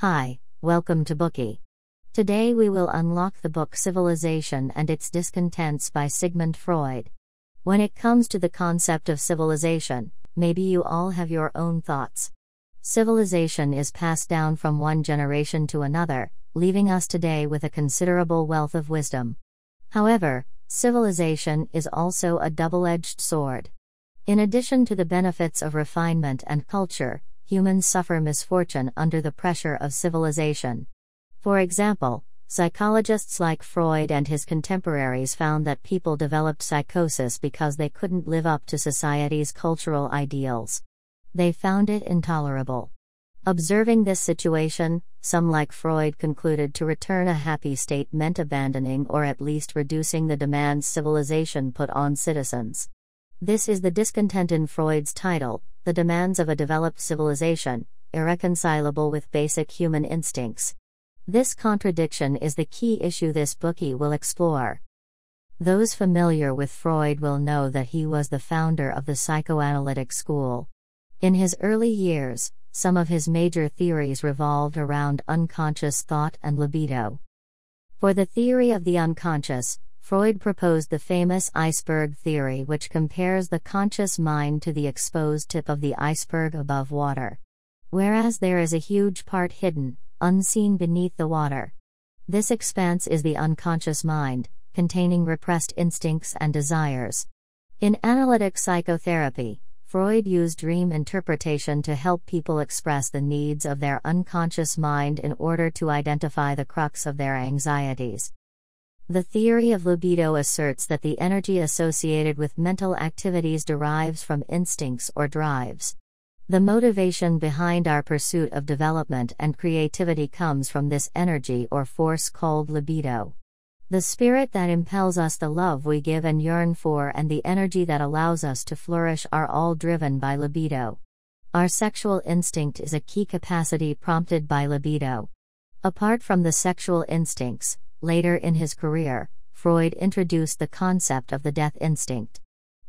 Hi, welcome to Bookie. Today we will unlock the book Civilization and Its Discontents by Sigmund Freud. When it comes to the concept of civilization, maybe you all have your own thoughts. Civilization is passed down from one generation to another, leaving us today with a considerable wealth of wisdom. However, civilization is also a double-edged sword. In addition to the benefits of refinement and culture, humans suffer misfortune under the pressure of civilization. For example, psychologists like Freud and his contemporaries found that people developed psychosis because they couldn't live up to society's cultural ideals. They found it intolerable. Observing this situation, some like Freud concluded to return a happy state meant abandoning or at least reducing the demands civilization put on citizens. This is the discontent in Freud's title, The Demands of a Developed Civilization, Irreconcilable with Basic Human Instincts. This contradiction is the key issue this bookie will explore. Those familiar with Freud will know that he was the founder of the psychoanalytic school. In his early years, some of his major theories revolved around unconscious thought and libido. For the theory of the unconscious, Freud proposed the famous iceberg theory, which compares the conscious mind to the exposed tip of the iceberg above water. Whereas there is a huge part hidden, unseen beneath the water. This expanse is the unconscious mind, containing repressed instincts and desires. In analytic psychotherapy, Freud used dream interpretation to help people express the needs of their unconscious mind in order to identify the crux of their anxieties. The theory of libido asserts that the energy associated with mental activities derives from instincts or drives. The motivation behind our pursuit of development and creativity comes from this energy or force called libido. The spirit that impels us, the love we give and yearn for, and the energy that allows us to flourish are all driven by libido. Our sexual instinct is a key capacity prompted by libido. Apart from the sexual instincts, later in his career, Freud introduced the concept of the death instinct.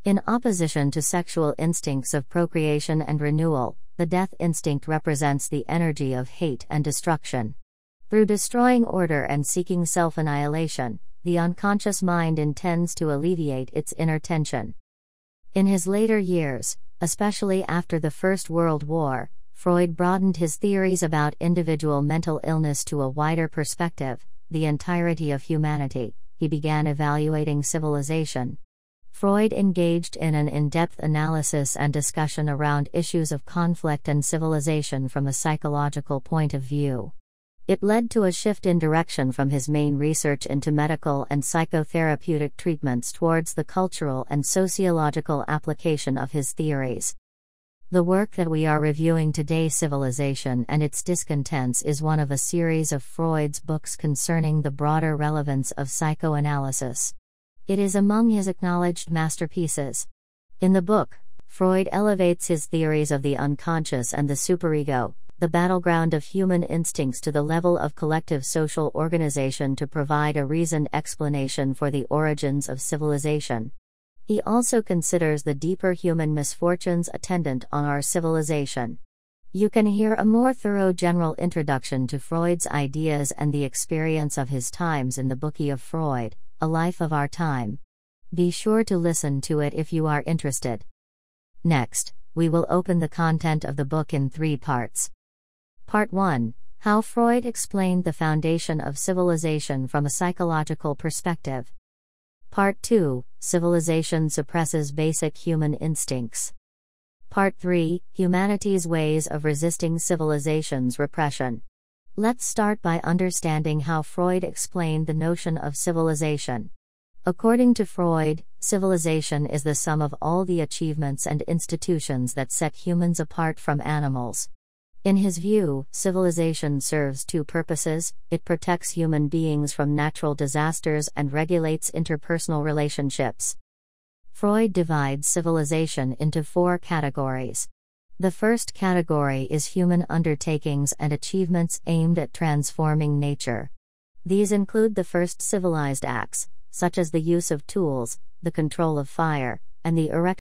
In opposition to sexual instincts of procreation and renewal, the death instinct represents the energy of hate and destruction. Through destroying order and seeking self-annihilation, the unconscious mind intends to alleviate its inner tension. In his later years, especially after the First World War, Freud broadened his theories about individual mental illness to a wider perspective. The entirety of humanity, he began evaluating civilization. Freud engaged in an in-depth analysis and discussion around issues of conflict and civilization from a psychological point of view. It led to a shift in direction from his main research into medical and psychotherapeutic treatments towards the cultural and sociological application of his theories. The work that we are reviewing today, Civilization and Its Discontents, is one of a series of Freud's books concerning the broader relevance of psychoanalysis. It is among his acknowledged masterpieces. In the book, Freud elevates his theories of the unconscious and the superego, the battleground of human instincts, to the level of collective social organization to provide a reasoned explanation for the origins of civilization. He also considers the deeper human misfortunes attendant on our civilization. You can hear a more thorough general introduction to Freud's ideas and the experience of his times in the Bookie of Freud, A Life of Our Time. Be sure to listen to it if you are interested. Next, we will open the content of the book in three parts. Part 1: How Freud Explained the Foundation of Civilization from a Psychological Perspective. Part 2, Civilization Suppresses Basic Human Instincts. Part 3, Humanity's Ways of Resisting Civilization's Repression. Let's start by understanding how Freud explained the notion of civilization. According to Freud, civilization is the sum of all the achievements and institutions that set humans apart from animals. In his view, civilization serves two purposes: it protects human beings from natural disasters and regulates interpersonal relationships. Freud divides civilization into four categories. The first category is human undertakings and achievements aimed at transforming nature. These include the first civilized acts, such as the use of tools, the control of fire, and the erection